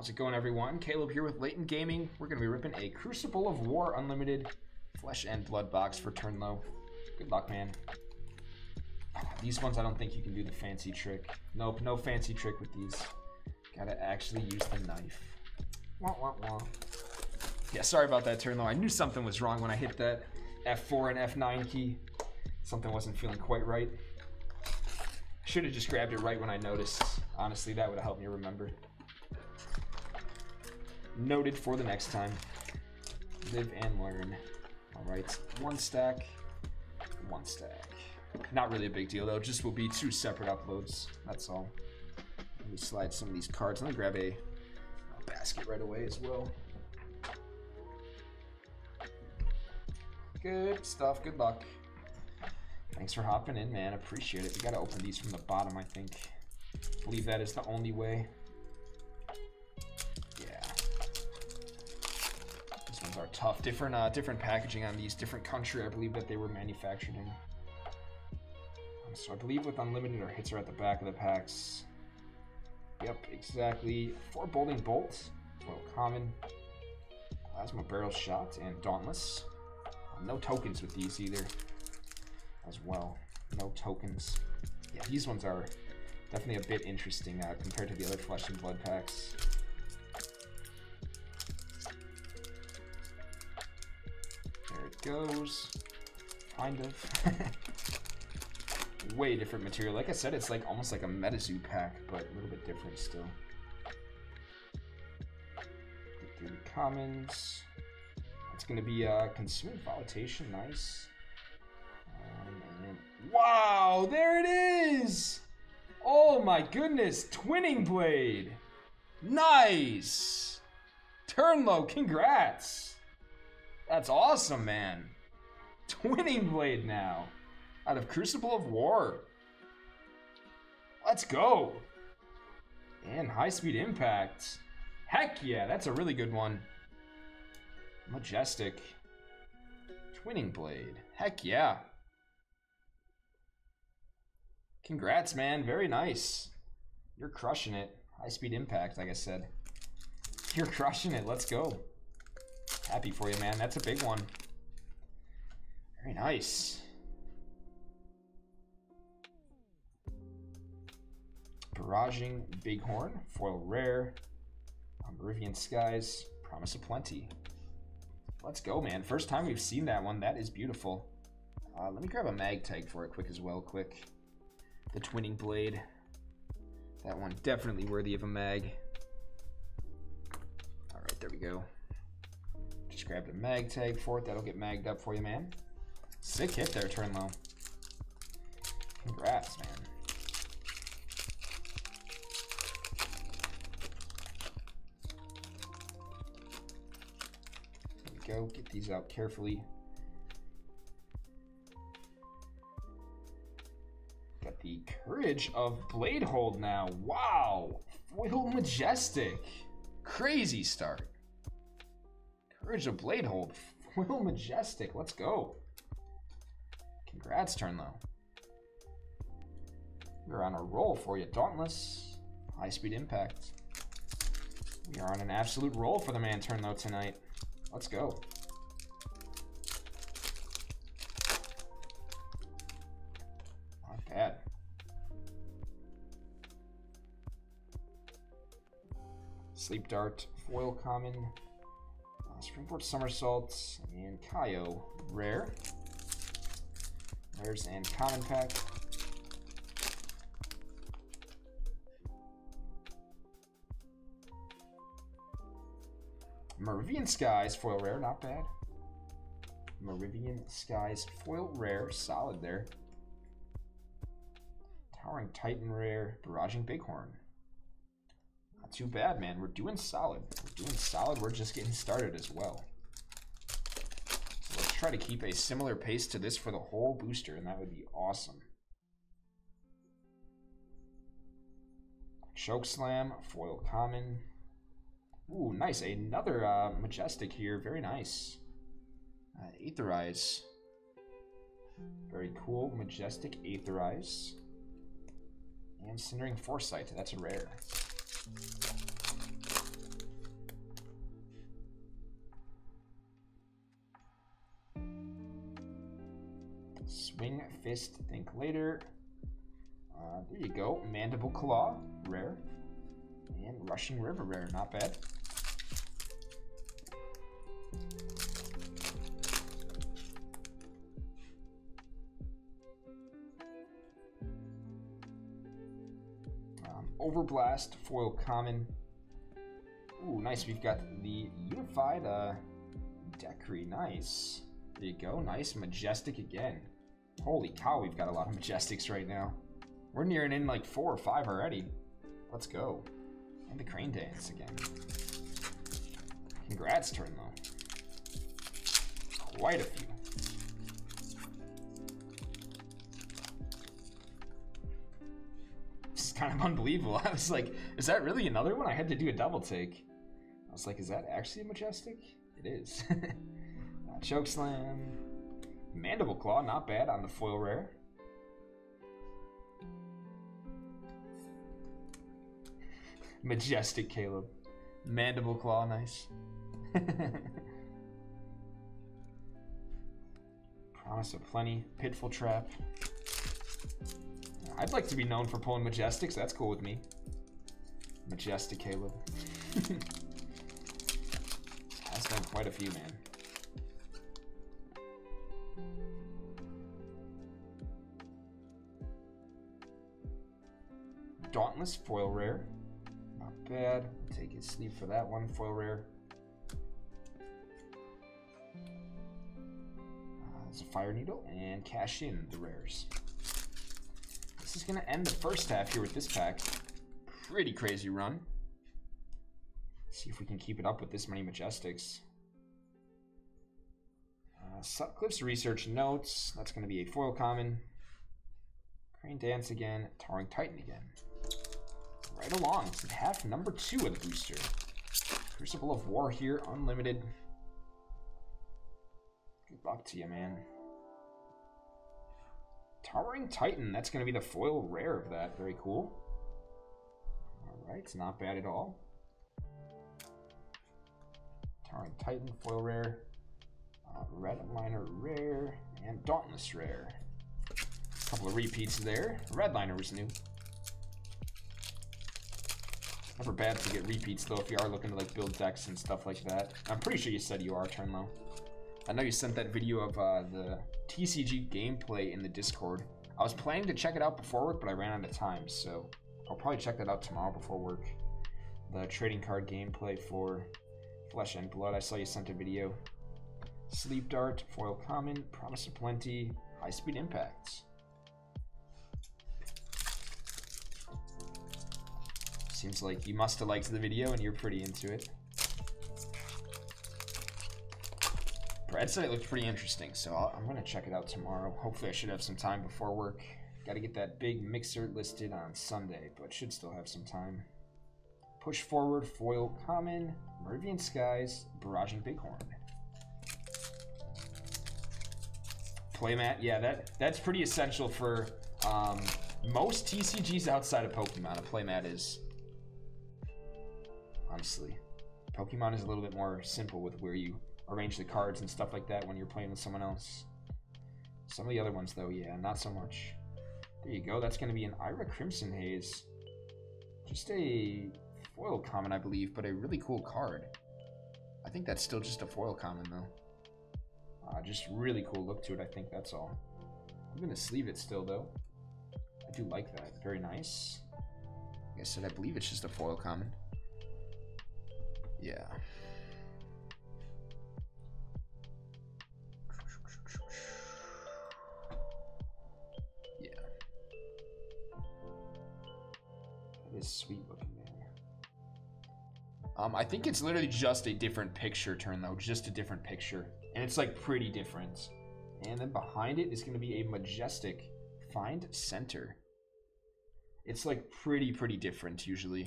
How's it going, everyone? Caleb here with Layton Gaming. We're going to be ripping a Crucible of War Unlimited Flesh and Blood box for Turnlow. Good luck, man. These ones, I don't think you can do the fancy trick. Nope, no fancy trick with these. Gotta actually use the knife. Wah, wah, wah. Yeah, sorry about that, Turnlow. I knew something was wrong when I hit that F4 and F9 key. Something wasn't feeling quite right. I should have just grabbed it right when I noticed. Honestly, that would have helped me remember. Noted for the next time. Live and learn. All right, one stack, one stack. Not really a big deal, though. Just will be two separate uploads. That's all. Let me slide some of these cards. Let me grab a basket right away as well. Good stuff. Good luck. Thanks for hopping in, man. Appreciate it. We got to open these from the bottom, I think. I believe that is the only way. Yeah. These ones are tough. Different packaging on these. Different country, I believe, that they were manufactured in. So I believe with unlimited, our hits are at the back of the packs. Yep, exactly. 4 Bolting Bolts, Royal Common, Plasma Barrel Shot, and Dauntless. No tokens with these either, as well. No tokens. Yeah, these ones are definitely a bit interesting compared to the other Flesh and Blood packs. There it goes. Kind of. Way different material. Like I said, it's like almost like a Metazoo pack, but a little bit different still. Get through the commons. It's gonna be Consuming Volatilization, nice. Wow, there it is! Oh my goodness, Twinning Blade! Nice! Turnlow, congrats! That's awesome, man. Twinning Blade now. Out of Crucible of War. Let's go. And High Speed Impact. Heck yeah, that's a really good one. Majestic. Twinning Blade. Heck yeah. Congrats, man. Very nice. You're crushing it. High Speed Impact, like I said. You're crushing it. Let's go. Happy for you, man. That's a big one. Very nice. Barraging Bighorn, foil rare, Meruvian Skies, Promise of Plenty. Let's go, man. First time we've seen that one. That is beautiful. Let me grab a mag tag for it quick as well, quick. The Twinning Blade. That one definitely worthy of a mag. All right, there we go. Just grabbed a mag tag for it. That'll get magged up for you, man. Sick hit there, Turnlow. Congrats, man. Go get these out carefully. Got the Courage of Bladehold now. Wow, foil Majestic, crazy start. Courage of Bladehold, foil Majestic. Let's go. Congrats, Turnlow. We're on a roll for you. Dauntless, High Speed Impact. We are on an absolute roll for the man Turnlow tonight. Let's go. Not bad. Sleep Dart, foil common, Springboard Somersaults, and Kayo, rare. Rares and common pack. Meruvian Skies, foil rare, not bad. Meruvian Skies, foil rare, solid there. Towering Titan rare, Barraging Bighorn. Not too bad, man. We're doing solid. We're doing solid. We're just getting started as well. So let's try to keep a similar pace to this for the whole booster, and that would be awesome. Chokeslam, foil common. Ooh, nice. Another Majestic here. Very nice. Aetherize. Very cool. Majestic Aetherize. And Cindering Foresight. That's a rare. Swing Fist, think later. There you go. Mandible Claw, rare. And Rushing River, rare. Not bad. Overblast, foil common. Ooh, nice. We've got the Unified Decree. Nice. There you go. Nice. Majestic again. Holy cow, we've got a lot of Majestics right now. We're nearing in like 4 or 5 already. Let's go. And the Crane Dance again. Congrats, Turnlow. Quite a few. This is kind of unbelievable. I was like, is that really another one? I had to do a double take. I was like, is that actually a Majestic? It is. Chokeslam. Mandible Claw, not bad on the foil rare. Majestic Caleb. Mandible Claw, nice. Promise of Plenty. Pitfall Trap. I'd like to be known for pulling Majestics. That's cool with me. Majestic Caleb. That's been quite a few, man. Dauntless, foil rare. Not bad. Take his sleep for that one. Foil rare. There's a Fire Needle. And cash in the rares. This is going to end the first half here with this pack. Pretty crazy run. See if we can keep it up with this many Majestics. Sutcliffe's Research Notes. That's going to be a foil common. Crane Dance again. Towering Titan again. Right along, it's in half number 2 of the booster. Crucible of War here, unlimited. Good luck to you, man. Towering Titan, that's going to be the foil rare of that. Very cool. Alright, it's not bad at all. Towering Titan, foil rare. Redliner rare, and Dauntless rare. A couple of repeats there. Redliner was new. Never bad to get repeats though if you are looking to like build decks and stuff like that. I'm pretty sure you said you are, Turnlow. I know you sent that video of the TCG gameplay in the Discord. I was planning to check it out before work, but I ran out of time, so I'll probably check that out tomorrow before work. The trading card gameplay for Flesh and Blood. I saw you sent a video. Sleep Dart, foil common, Promise of Plenty, High Speed Impact. Seems like you must have liked the video and you're pretty into it. Brad said it looked pretty interesting, so I'm going to check it out tomorrow. Hopefully I should have some time before work. Got to get that big mixer listed on Sunday, but should still have some time. Push Forward, foil common, Meruvian Skies, Barraging Bighorn. Playmat, yeah, that's pretty essential for most TCGs outside of Pokemon. A playmat is... honestly, Pokemon is a little bit more simple with where you arrange the cards and stuff like that when you're playing with someone else. Some of the other ones, though, yeah, not so much. There you go. That's going to be an Ira Crimson Haze. Just a foil common, I believe, but a really cool card. I think that's still just a foil common, though. Just really cool look to it, I think, that's all. I'm going to sleeve it still, though. I do like that. Very nice. Like I said, I believe it's just a foil common. Yeah. Yeah. That is sweet looking, man. I think it's literally just a different picture, Turnlow. Just a different picture. And it's like pretty different. And then behind it is going to be a Majestic Find Center. It's like pretty different usually.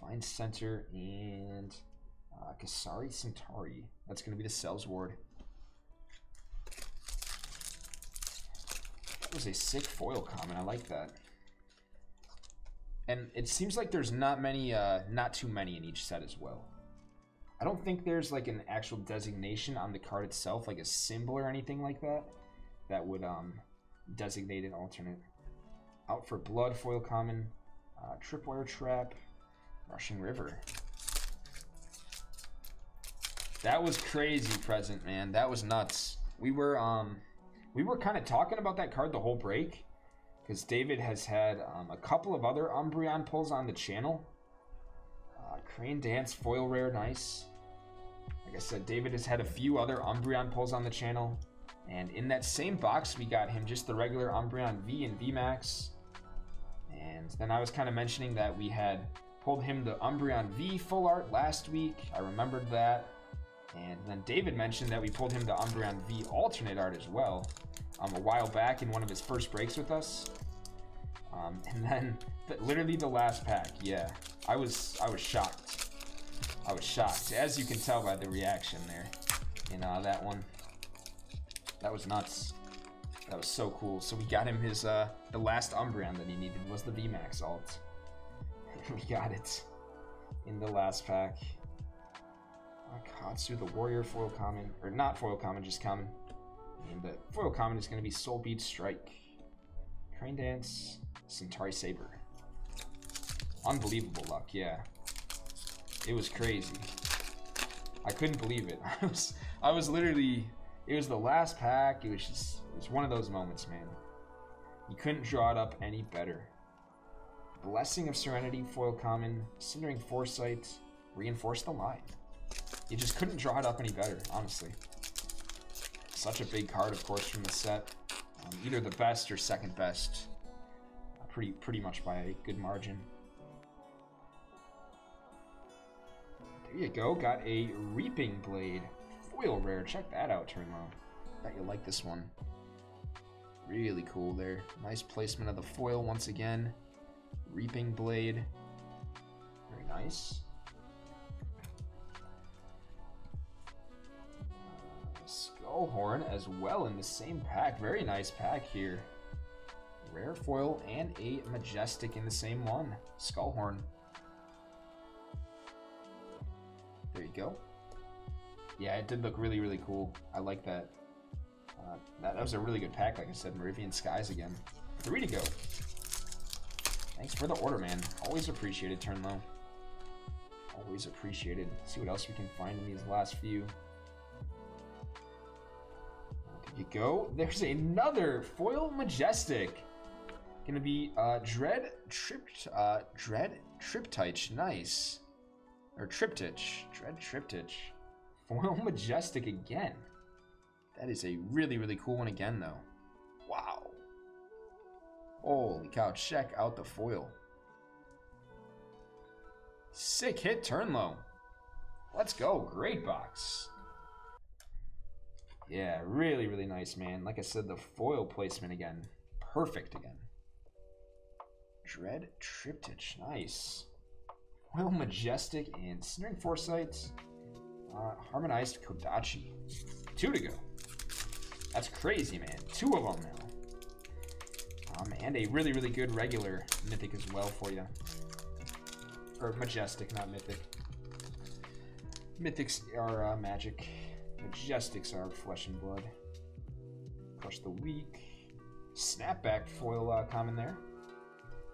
Find Center and Kasari Centauri. That's going to be the Selves Ward. That was a sick foil common. I like that. And it seems like there's not too many in each set as well. I don't think there's like an actual designation on the card itself, like a symbol or anything like that, that would designate an alternate. Out for Blood, foil common, Tripwire Trap, Rushing River. That was crazy present, man. That was nuts. We were kind of talking about that card the whole break, because David has had a couple of other Umbreon pulls on the channel. Crane Dance, foil rare, nice. Like I said, David has had a few other Umbreon pulls on the channel. And in that same box, we got him just the regular Umbreon V and VMAX. And then I was kind of mentioning that we had pulled him the Umbreon V full art last week. I remembered that. And then David mentioned that we pulled him the Umbreon V alternate art as well a while back in one of his first breaks with us. And then literally the last pack, yeah. I was shocked. I was shocked, as you can tell by the reaction there in that one. That was nuts. That was so cool. So we got him his the last Umbreon that he needed was the VMAX alt. We got it in the last pack. Katsu, the warrior, foil common, or not foil common, just common. And the foil common is going to be Soul Bead Strike, Crane Dance, Centauri Saber. Unbelievable luck, yeah. It was crazy. I couldn't believe it. I was literally. It was the last pack. It was just. It was one of those moments, man. You couldn't draw it up any better. Blessing of Serenity, foil common, Cindering Foresight, Reinforce the Line. You just couldn't draw it up any better, honestly. Such a big card, of course, from the set. Either the best or second best, pretty much by a good margin. There you go, got a Reaping Blade, foil rare. Check that out, Turnlow. Bet you'll like this one. Really cool there. Nice placement of the foil once again. Reaping Blade, very nice. Skullhorn as well in the same pack. Very nice pack here. Rare foil and a Majestic in the same one. Skullhorn. There you go. Yeah, it did look really, really cool. I like that. That was a really good pack, like I said. Meruvian Skies again. 3 to go. Thanks for the order, man. Always appreciated, Turnlow. Always appreciated. Let's see what else we can find in these last few. You go. There's another foil Majestic. Gonna be Dread Triptych. Nice. Or Triptych. Dread Triptych. Foil Majestic again. That is a really, really cool one again, though. Wow. Holy cow. Check out the foil. Sick hit, Turnlow. Let's go. Great box. Yeah, really, really nice, man. Like I said, the foil placement again. Perfect again. Dread Triptych. Nice. Foil Majestic and Cindering Foresight. Harmonized Kodachi. 2 to go. That's crazy, man. 2 of them now. And a really, really good regular Mythic as well for you. Or Majestic, not Mythic. Mythics are magic. Majestics are Flesh and Blood. Crush the Weak. Snapback foil common there.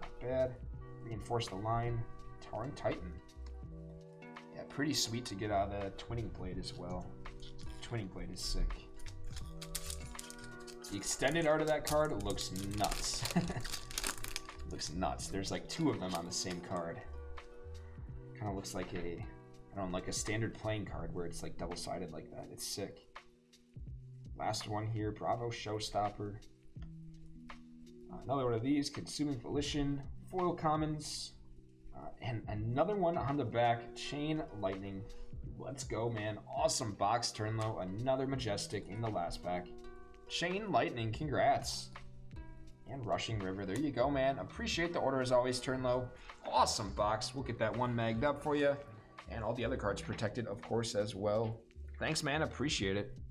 Not bad. Reinforce the Line. Towering Titan. Yeah, pretty sweet to get out of the Twinning Blade as well. Twinning Blade is sick. The extended art of that card looks nuts. Looks nuts. There's like 2 of them on the same card. Kind of looks like a... I don't like a standard playing card where it's like double-sided like that. It's sick. Last one here, Bravo Showstopper. Another one of these, Consuming Volition, foil commons, and another one on the back, Chain Lightning. Let's go, man. Awesome box, Turnlow. Another Majestic in the last pack. Chain Lightning, congrats. And Rushing River, there you go, man. Appreciate the order as always, Turnlow. Awesome box. We'll get that one magged up for you. And all the other cards protected, of course, as well. Thanks, man. Appreciate it.